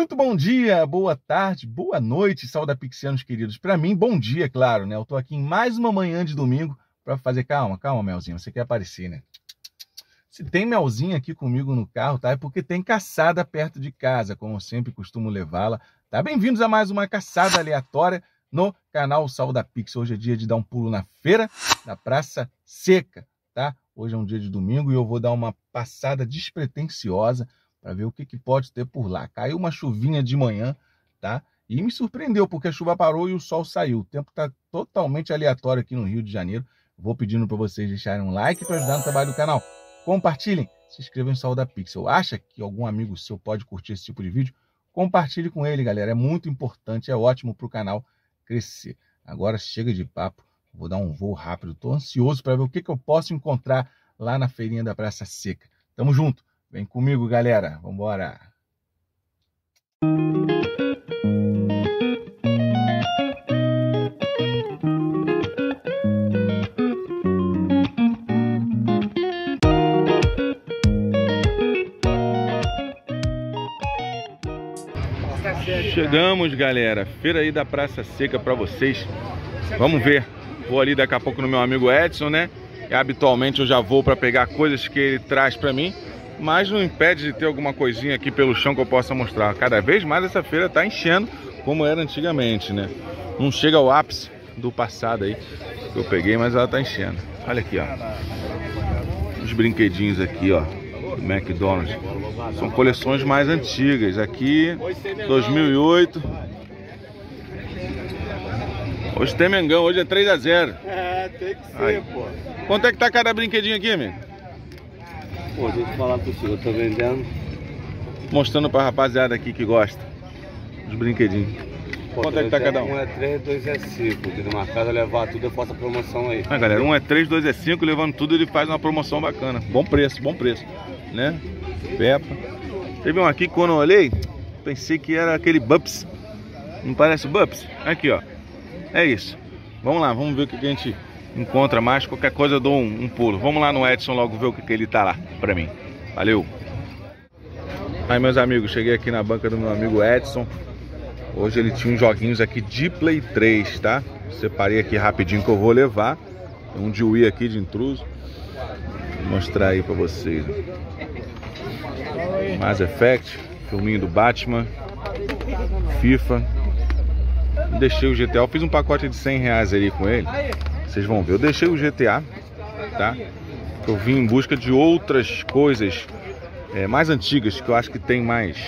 Muito bom dia, boa tarde, boa noite, saudapixianos queridos. Para mim, bom dia, claro, né? Eu tô aqui em mais uma manhã de domingo para fazer... Calma, Melzinho, você quer aparecer, né? Se tem Melzinho aqui comigo no carro, tá? É porque tem caçada perto de casa, como eu sempre costumo levá-la, tá? Bem-vindos a mais uma caçada aleatória no canal Saudapix. Hoje é dia de dar um pulo na feira da Praça Seca, tá? Hoje é um dia de domingo e eu vou dar uma passada despretensiosa para ver o que pode ter por lá. Caiu uma chuvinha de manhã, tá? E me surpreendeu, porque a chuva parou e o sol saiu. O tempo tá totalmente aleatório aqui no Rio de Janeiro. Vou pedindo para vocês deixarem um like para ajudar no trabalho do canal. Compartilhem, se inscrevam no Saudapix. Acha que algum amigo seu pode curtir esse tipo de vídeo? Compartilhe com ele, galera. É muito importante, é ótimo para o canal crescer. Agora chega de papo, vou dar um voo rápido. Estou ansioso para ver o que eu posso encontrar lá na feirinha da Praça Seca. Tamo junto! Vem comigo, galera. Vambora! Chegamos, galera. Feira aí da Praça Seca pra vocês. Vamos ver. Vou ali daqui a pouco no meu amigo Edson, né? E habitualmente eu já vou pra pegar coisas que ele traz pra mim. Mas não impede de ter alguma coisinha aqui pelo chão que eu possa mostrar. Cada vez mais essa feira está enchendo, como era antigamente, né? Não chega ao ápice do passado aí que eu peguei, mas ela está enchendo. Olha aqui, ó. Os brinquedinhos aqui, ó, do McDonald's. São coleções mais antigas. Aqui, 2008. Hoje tem Mengão, hoje é 3-0. É, tem que ser, aí, pô. Quanto é que tá cada brinquedinho aqui, amigo? Pô, deixa eu falar pro senhor, tô vendendo. Mostrando pra rapaziada aqui que gosta dos brinquedinhos. Pô, quanto é que tá cada um? Um é 3, 2 é 5. Se na casa levar tudo, eu faço a promoção aí. Ah, galera, um é 3, 2 é 5, levando tudo ele faz uma promoção bacana. Bom preço, né? Peppa. Teve um aqui que quando eu olhei, pensei que era aquele Bups. Não parece Bups? Aqui, ó. É isso. Vamos lá, vamos ver o que a gente... encontra mais, qualquer coisa eu dou um pulo. Vamos lá no Edson logo ver o que ele tá lá pra mim. Valeu! Aí, meus amigos, cheguei aqui na banca do meu amigo Edson. Hoje ele tinha uns joguinhos aqui de Play 3, tá? Separei aqui rapidinho que eu vou levar. Tem um de Wii aqui de intruso. Vou mostrar aí pra vocês. Mass Effect, filminho do Batman, FIFA. Deixei o GTA, eu fiz um pacote de R$100 ali com ele. Vocês vão ver, eu deixei o GTA, tá? Eu vim em busca de outras coisas mais antigas, que eu acho que tem mais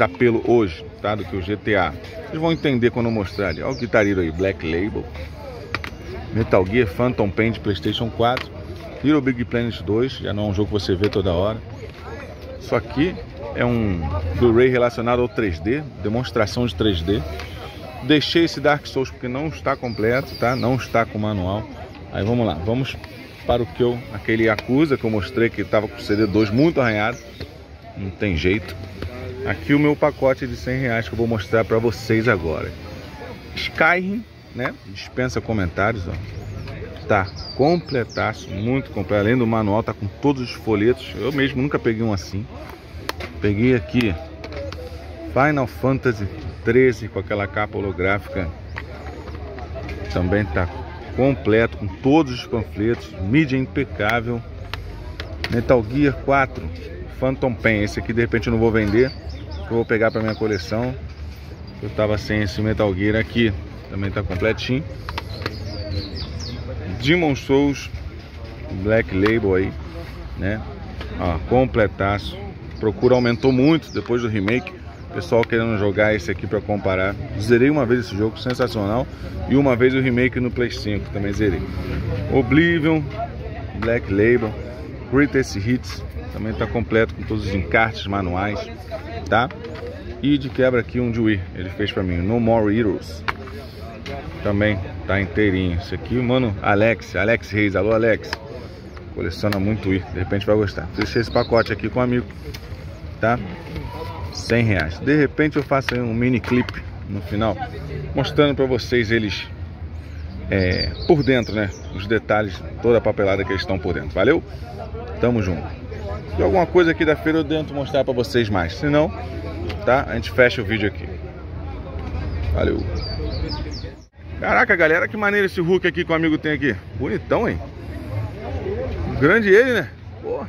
apelo hoje, tá? Do que o GTA. Vocês vão entender quando eu mostrar ali. Olha o Guitar Hero aí, Black Label. Metal Gear Phantom Pain de PlayStation 4. Little Big Planet 2, já não é um jogo que você vê toda hora. Isso aqui é um Blu-ray relacionado ao 3D, demonstração de 3D. Deixei esse Dark Souls porque não está completo, tá? Não está com manual. Aí vamos lá, vamos para o que eu... aquele Yakuza que eu mostrei que estava com o CD2 muito arranhado. Não tem jeito. Aqui o meu pacote de R$100 que eu vou mostrar para vocês agora. Skyrim, né? Dispensa comentários, ó. Tá completaço, muito completo. Além do manual, tá com todos os folhetos. Eu mesmo nunca peguei um assim. Peguei aqui Final Fantasy 13 com aquela capa holográfica, também tá completo com todos os panfletos, mídia impecável. Metal Gear 4 Phantom Pain, esse aqui de repente eu não vou vender, eu vou pegar para minha coleção. Eu tava sem esse Metal Gear aqui, também tá completinho. Demon's Souls Black Label aí, né? Ó, completaço. Procura aumentou muito depois do remake. Pessoal querendo jogar esse aqui para comparar. Zerei uma vez esse jogo, sensacional. E uma vez o remake no Play 5, também zerei. Oblivion, Black Label, Greatest Hits. Também tá completo com todos os encartes, manuais, tá? E de quebra aqui um de Wii, ele fez para mim, No More Heroes. Também tá inteirinho. Esse aqui, mano, Alex Reis, alô Alex. Coleciona muito Wii, de repente vai gostar. Deixei esse pacote aqui com um amigo, tá? R$100. De repente eu faço um mini clipe no final, mostrando para vocês eles por dentro, né? Os detalhes, toda a papelada que eles estão por dentro. Valeu? Tamo junto. E alguma coisa aqui da feira eu tento mostrar para vocês mais. Se não, tá? A gente fecha o vídeo aqui. Valeu. Caraca, galera, que maneiro esse Hulk aqui que o amigo tem aqui. Bonitão, hein? Grande ele, né? Porra.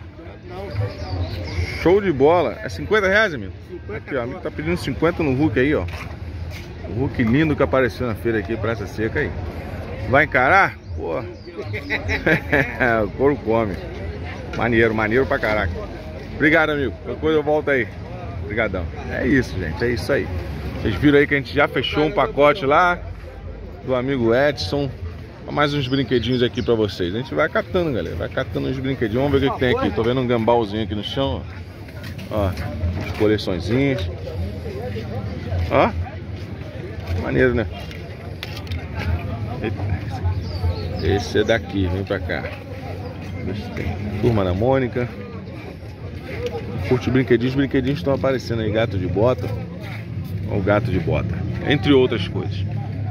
Show de bola. É 50 reais, amigo? 50 aqui, ó, amigo tá pedindo 50 no Hulk aí, ó. O Hulk lindo que apareceu na feira aqui, Praça Seca aí. Vai encarar? Porra. O couro come. Maneiro, maneiro pra caraca. Obrigado, amigo. Qualquer coisa eu volto aí. Obrigadão. É isso, gente. É isso aí. Vocês viram aí que a gente já fechou um pacote lá do amigo Edson. Mais uns brinquedinhos aqui pra vocês. A gente vai catando, galera. Vai catando uns brinquedinhos. Vamos ver o que tem aqui. Tô vendo um gambalzinho aqui no chão. Ó. As coleçõezinhas. Ó. Maneiro, né? Esse é daqui. Vem pra cá. Turma da Mônica. Curte os brinquedinhos estão aparecendo aí, gato de bota, ou gato de bota, entre outras coisas,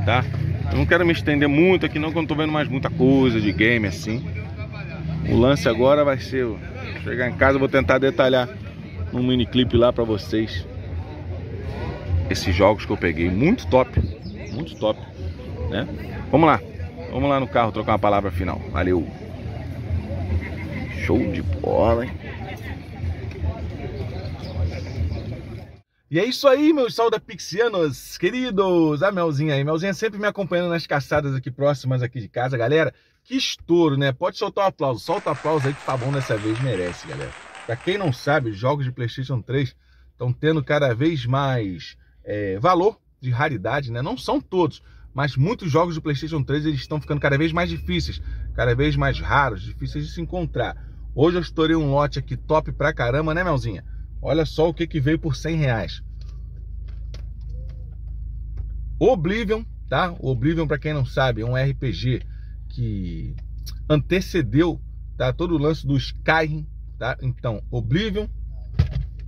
tá? Eu não quero me estender muito aqui não, que eu não tô vendo mais muita coisa de game assim. O lance agora vai ser, chegar em casa eu vou tentar detalhar num mini clipe lá pra vocês esses jogos que eu peguei, muito top, né? Vamos lá no carro trocar uma palavra final, valeu! Show de bola, hein? E é isso aí, meus saudapixianos queridos. A Melzinha aí. Melzinha sempre me acompanhando nas caçadas aqui próximas aqui de casa. Galera, que estouro, né? Pode soltar um aplauso. Solta um aplauso aí que tá bom dessa vez. Merece, galera. Pra quem não sabe, os jogos de PlayStation 3 estão tendo cada vez mais valor de raridade, né? Não são todos, mas muitos jogos do PlayStation 3 eles estão ficando cada vez mais difíceis, cada vez mais raros, difíceis de se encontrar. Hoje eu estourei um lote aqui top pra caramba, né, Melzinha? Olha só o que que veio por 100 reais. Oblivion, tá? O Oblivion, pra quem não sabe, é um RPG que antecedeu, tá? Todo o lance do Skyrim, tá? Então, Oblivion,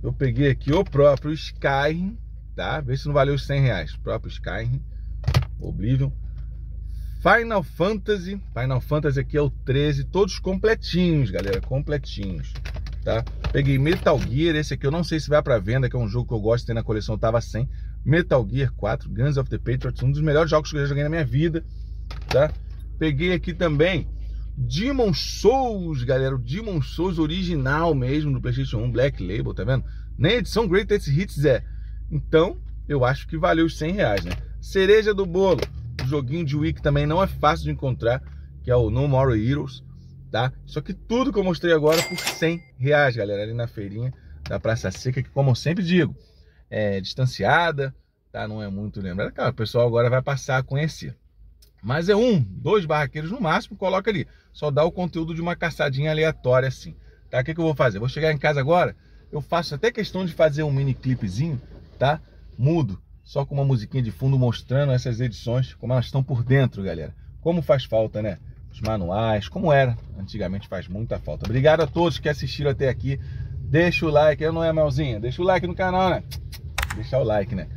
eu peguei aqui o próprio Skyrim, tá? Vê se não valeu os 100 reais. O próprio Skyrim, Oblivion. Final Fantasy aqui é o 13, todos completinhos, galera, completinhos. Tá? Peguei Metal Gear, esse aqui eu não sei se vai pra venda, que é um jogo que eu gosto de ter na coleção, tava sem. Metal Gear 4, Guns of the Patriots, um dos melhores jogos que eu já joguei na minha vida, tá? Peguei aqui também Demon's Souls, galera, o Demon's Souls original mesmo, do PlayStation 1, Black Label, tá vendo? Nem edição Greatest Hits é. Então, eu acho que valeu os 100 reais, né? Cereja do bolo, o joguinho de Wii que também não é fácil de encontrar, que é o No More Heroes. Tá? Só que tudo que eu mostrei agora por 100 reais, galera, ali na feirinha da Praça Seca, que como eu sempre digo, é distanciada, tá? Não é muito lembrada, claro, o pessoal agora vai passar a conhecer. Mas é um, dois barraqueiros no máximo, coloca ali, só dá o conteúdo de uma caçadinha aleatória assim, tá? O que que eu vou fazer? Vou chegar em casa agora, eu faço até questão de fazer um mini clipezinho, tá? Mudo, só com uma musiquinha de fundo mostrando essas edições, como elas estão por dentro, galera. Como faz falta, né? Os manuais, como era antigamente, faz muita falta. Obrigado a todos que assistiram até aqui. Deixa o like, não é, Melzinha? Deixa o like no canal, né? Deixar o like, né?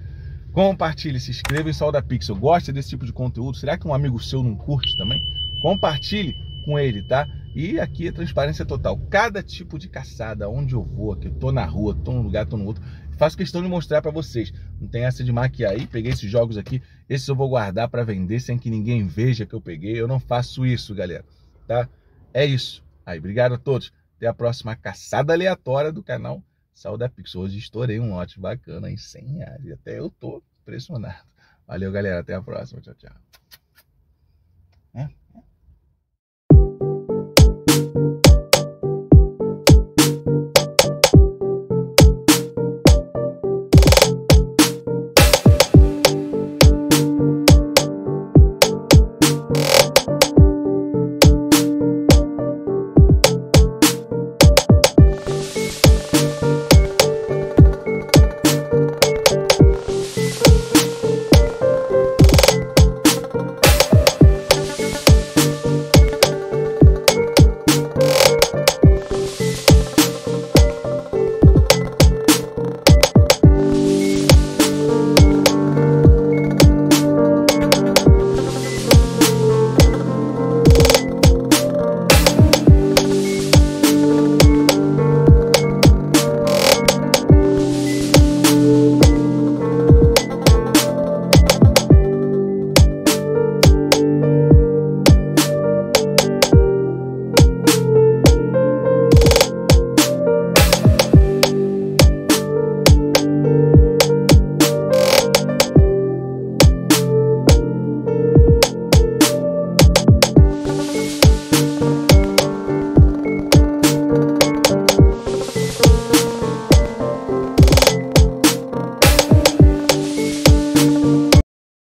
Compartilhe, se inscreva em Saudapix. Gosta desse tipo de conteúdo? Será que um amigo seu não curte também? Compartilhe com ele, tá? E aqui é transparência total. Cada tipo de caçada, onde eu vou, aqui eu tô na rua, tô num lugar, tô no outro, faço questão de mostrar pra vocês. Não tem essa de maquiar aí, peguei esses jogos aqui, esses eu vou guardar pra vender sem que ninguém veja que eu peguei. Eu não faço isso, galera, tá? É isso. Aí, obrigado a todos. Até a próxima caçada aleatória do canal Saudapix. Hoje estourei um lote bacana aí, 100 reais. Até eu tô impressionado. Valeu, galera. Até a próxima. Tchau, tchau.